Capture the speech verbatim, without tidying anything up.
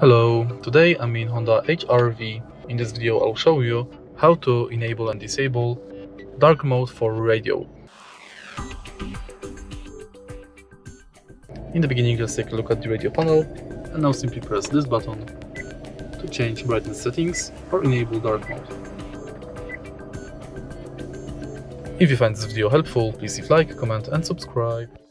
Hello, today I'm in Honda H R V. In this video I'll show you how to enable and disable dark mode for radio. In the beginning, let's take a look at the radio panel, and now simply press this button to change brightness settings or enable dark mode. If you find this video helpful, please leave a like, comment and subscribe.